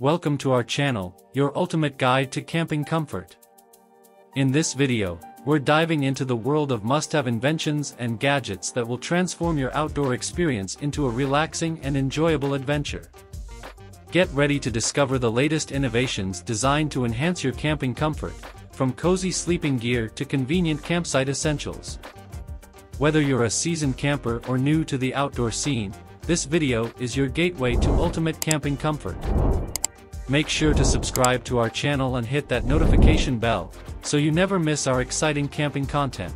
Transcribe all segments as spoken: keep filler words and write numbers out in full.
Welcome to our channel, your ultimate guide to camping comfort. In this video, we're diving into the world of must-have inventions and gadgets that will transform your outdoor experience into a relaxing and enjoyable adventure. Get ready to discover the latest innovations designed to enhance your camping comfort, from cozy sleeping gear to convenient campsite essentials. Whether you're a seasoned camper or new to the outdoor scene, this video is your gateway to ultimate camping comfort. Make sure to subscribe to our channel and hit that notification bell, so you never miss our exciting camping content.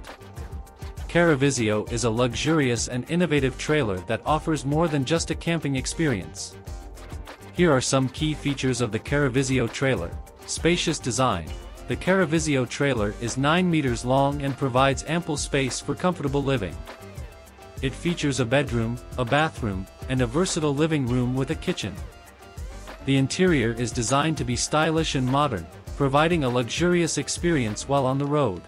Caravisio is a luxurious and innovative trailer that offers more than just a camping experience. Here are some key features of the Caravisio trailer. Spacious design. The Caravisio trailer is nine meters long and provides ample space for comfortable living. It features a bedroom, a bathroom, and a versatile living room with a kitchen. The interior is designed to be stylish and modern, providing a luxurious experience while on the road.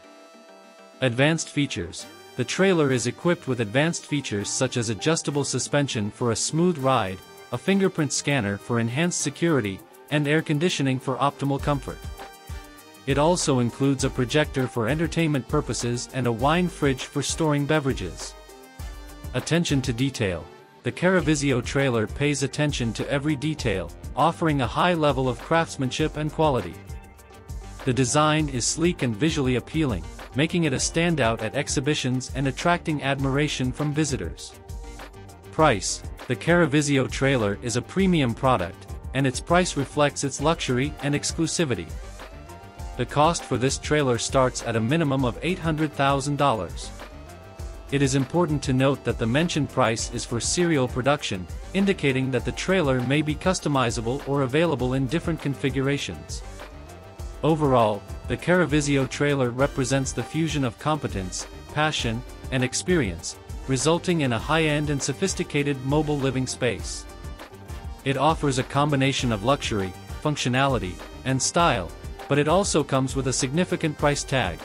Advanced features. The trailer is equipped with advanced features such as adjustable suspension for a smooth ride, a fingerprint scanner for enhanced security, and air conditioning for optimal comfort. It also includes a projector for entertainment purposes and a wine fridge for storing beverages. Attention to detail. The Caravisio trailer pays attention to every detail, offering a high level of craftsmanship and quality. The design is sleek and visually appealing, making it a standout at exhibitions and attracting admiration from visitors. Price. The Caravisio trailer is a premium product, and its price reflects its luxury and exclusivity. The cost for this trailer starts at a minimum of eight hundred thousand dollars. It is important to note that the mentioned price is for serial production, indicating that the trailer may be customizable or available in different configurations. Overall, the Caravisio trailer represents the fusion of competence, passion, and experience, resulting in a high-end and sophisticated mobile living space. It offers a combination of luxury, functionality, and style, but it also comes with a significant price tag.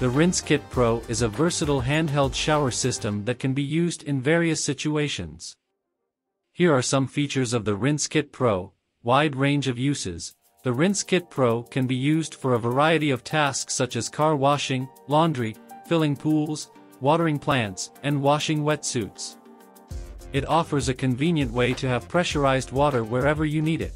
The Rinse Kit Pro is a versatile handheld shower system that can be used in various situations. Here are some features of the Rinse Kit Pro. Wide range of uses. The Rinse Kit Pro can be used for a variety of tasks such as car washing, laundry, filling pools, watering plants, and washing wetsuits. It offers a convenient way to have pressurized water wherever you need it.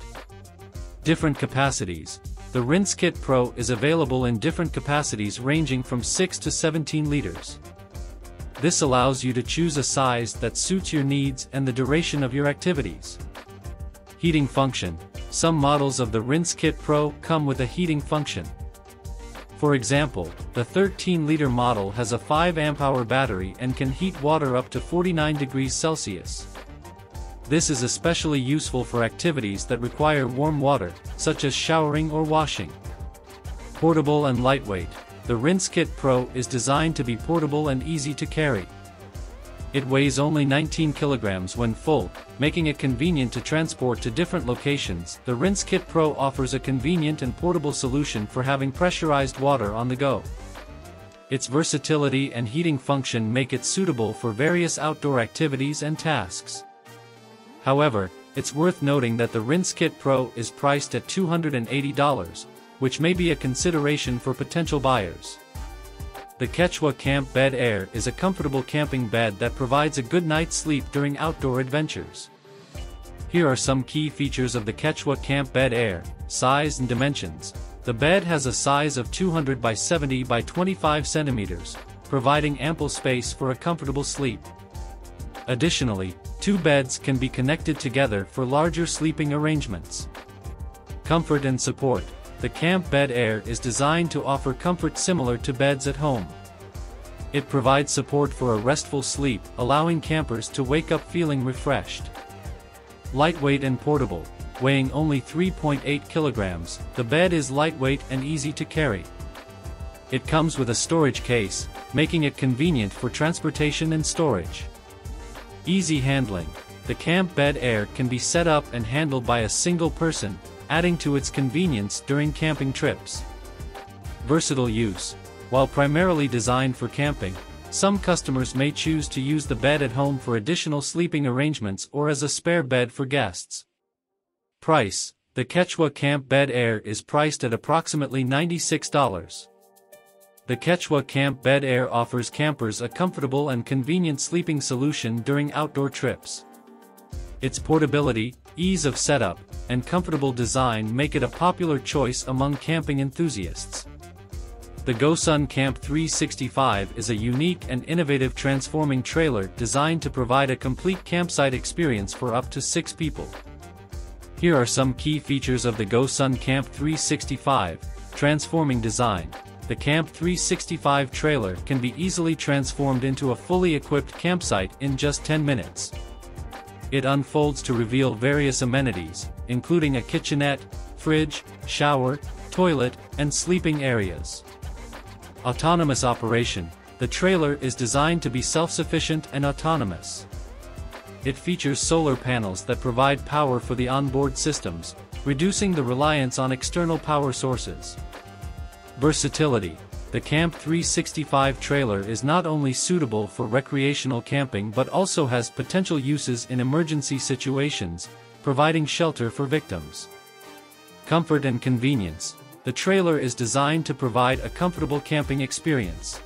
Different capacities. The Rinse Kit Pro is available in different capacities ranging from six to seventeen liters. This allows you to choose a size that suits your needs and the duration of your activities. Heating function. Some models of the Rinse Kit Pro come with a heating function. For example, the thirteen liter model has a five amp hour battery and can heat water up to forty-nine degrees Celsius. This is especially useful for activities that require warm water, such as showering or washing. Portable and lightweight. The Rinse Kit Pro is designed to be portable and easy to carry. It weighs only nineteen kilograms when full, making it convenient to transport to different locations. The Rinse Kit Pro offers a convenient and portable solution for having pressurized water on the go. Its versatility and heating function make it suitable for various outdoor activities and tasks. However, it's worth noting that the Rinse Kit Pro is priced at two hundred eighty dollars, which may be a consideration for potential buyers. The Quechua Camp Bed Air is a comfortable camping bed that provides a good night's sleep during outdoor adventures. Here are some key features of the Quechua Camp Bed Air. Size and dimensions. The bed has a size of two hundred by seventy by twenty-five centimeters, providing ample space for a comfortable sleep. Additionally, two beds can be connected together for larger sleeping arrangements. Comfort and support. The Camp Bed Air is designed to offer comfort similar to beds at home. It provides support for a restful sleep, allowing campers to wake up feeling refreshed. Lightweight and portable. Weighing only three point eight kilograms, the bed is lightweight and easy to carry. It comes with a storage case, making it convenient for transportation and storage. Easy handling. The Camp Bed Air can be set up and handled by a single person, adding to its convenience during camping trips. Versatile use. While primarily designed for camping, some customers may choose to use the bed at home for additional sleeping arrangements or as a spare bed for guests. Price. the Quechua Camp Bed Air is priced at approximately ninety-six dollars. The Quechua Camp Bed Air offers campers a comfortable and convenient sleeping solution during outdoor trips. Its portability, ease of setup, and comfortable design make it a popular choice among camping enthusiasts. The GoSun Camp three sixty-five is a unique and innovative transforming trailer designed to provide a complete campsite experience for up to six people. Here are some key features of the GoSun Camp three sixty-five, transforming design. The Camp three sixty-five trailer can be easily transformed into a fully equipped campsite in just ten minutes. It unfolds to reveal various amenities, including a kitchenette, fridge, shower, toilet, and sleeping areas. Autonomous operation. The trailer is designed to be self-sufficient and autonomous. It features solar panels that provide power for the onboard systems, reducing the reliance on external power sources. Versatility. The Camp three sixty-five trailer is not only suitable for recreational camping but also has potential uses in emergency situations, providing shelter for victims. Comfort and convenience. The trailer is designed to provide a comfortable camping experience.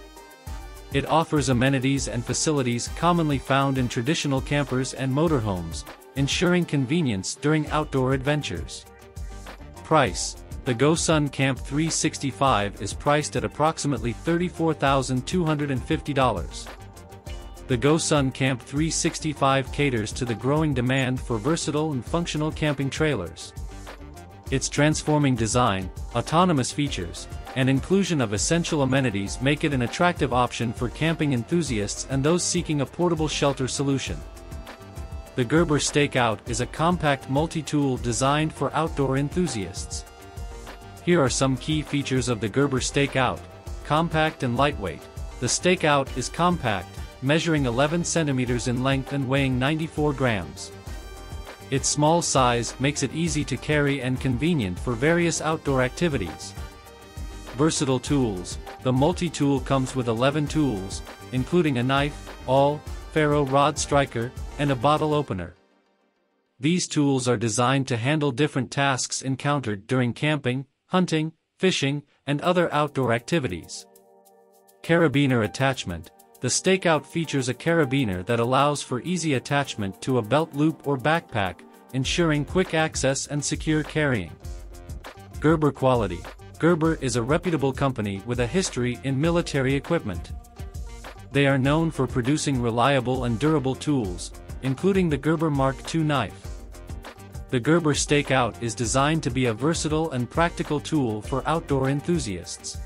It offers amenities and facilities commonly found in traditional campers and motorhomes, ensuring convenience during outdoor adventures. Price. The GoSun Camp three sixty-five is priced at approximately thirty-four thousand two hundred fifty dollars. The GoSun Camp three sixty-five caters to the growing demand for versatile and functional camping trailers. Its transforming design, autonomous features, and inclusion of essential amenities make it an attractive option for camping enthusiasts and those seeking a portable shelter solution. The Gerber Stakeout is a compact multi-tool designed for outdoor enthusiasts. Here are some key features of the Gerber Stakeout. Compact and lightweight. The Stakeout is compact, measuring eleven centimeters in length and weighing ninety-four grams. Its small size makes it easy to carry and convenient for various outdoor activities. Versatile tools. The multi-tool comes with eleven tools, including a knife, awl, ferro rod striker, and a bottle opener. These tools are designed to handle different tasks encountered during camping, hunting, fishing, and other outdoor activities. Carabiner attachment. The Stakeout features a carabiner that allows for easy attachment to a belt loop or backpack, ensuring quick access and secure carrying. Gerber quality. Gerber is a reputable company with a history in military equipment. They are known for producing reliable and durable tools, including the Gerber Mark two knife. The Gerber Stakeout is designed to be a versatile and practical tool for outdoor enthusiasts.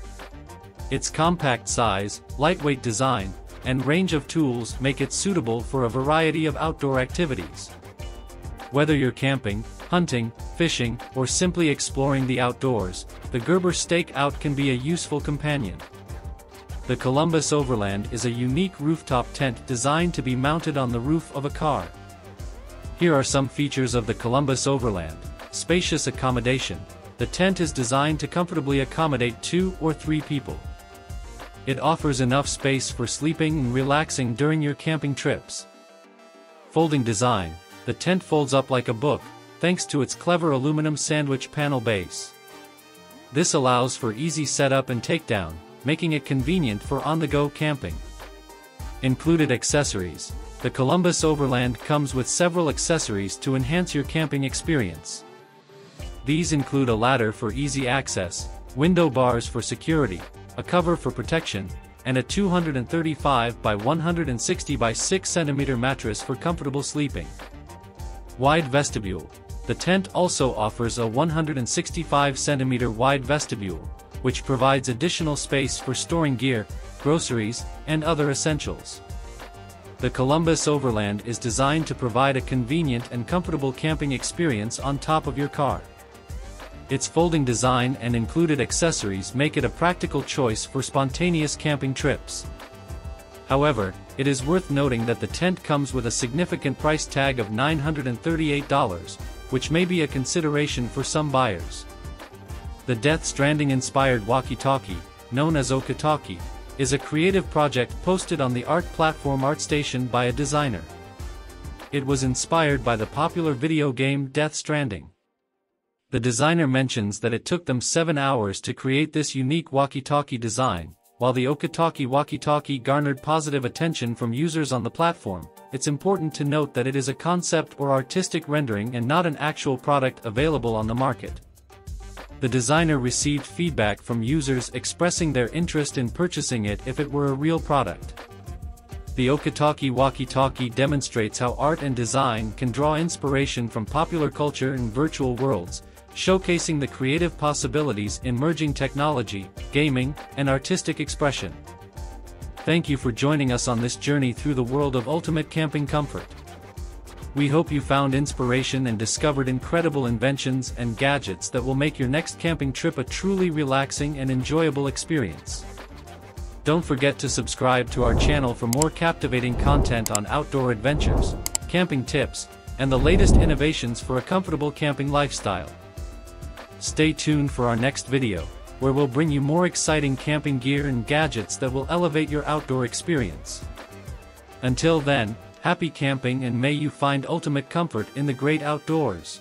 Its compact size, lightweight design, and range of tools make it suitable for a variety of outdoor activities. Whether you're camping, hunting, fishing, or simply exploring the outdoors, the Gerber Stakeout can be a useful companion. The Columbus Overland is a unique rooftop tent designed to be mounted on the roof of a car. Here are some features of the Columbus Overland. Spacious accommodation. The tent is designed to comfortably accommodate two or three people. It offers enough space for sleeping and relaxing during your camping trips. Folding design. The tent folds up like a book, thanks to its clever aluminum sandwich panel base. This allows for easy setup and takedown, making it convenient for on-the-go camping. Included accessories. The Columbus Overland comes with several accessories to enhance your camping experience. These include a ladder for easy access, window bars for security, a cover for protection, and a two hundred thirty-five by one hundred sixty by six centimeter mattress for comfortable sleeping. Wide vestibule. The tent also offers a one hundred sixty-five centimeter wide vestibule, which provides additional space for storing gear, groceries, and other essentials. The Columbus Overland is designed to provide a convenient and comfortable camping experience on top of your car. Its folding design and included accessories make it a practical choice for spontaneous camping trips. However, it is worth noting that the tent comes with a significant price tag of nine hundred thirty-eight dollars, which may be a consideration for some buyers. The Death Stranding-inspired walkie-talkie, known as Okotaki, is a creative project posted on the art platform ArtStation by a designer. It was inspired by the popular video game Death Stranding. the designer mentions that it took them seven hours to create this unique walkie-talkie design. While the Okotaki walkie-talkie garnered positive attention from users on the platform, it's important to note that it is a concept or artistic rendering and not an actual product available on the market. The designer received feedback from users expressing their interest in purchasing it if it were a real product. The Okotaki walkie-talkie demonstrates how art and design can draw inspiration from popular culture and virtual worlds, showcasing the creative possibilities in merging technology, gaming, and artistic expression. Thank you for joining us on this journey through the world of ultimate camping comfort. We hope you found inspiration and discovered incredible inventions and gadgets that will make your next camping trip a truly relaxing and enjoyable experience. Don't forget to subscribe to our channel for more captivating content on outdoor adventures, camping tips, and the latest innovations for a comfortable camping lifestyle. Stay tuned for our next video, where we'll bring you more exciting camping gear and gadgets that will elevate your outdoor experience. Until then, happy camping, and may you find ultimate comfort in the great outdoors.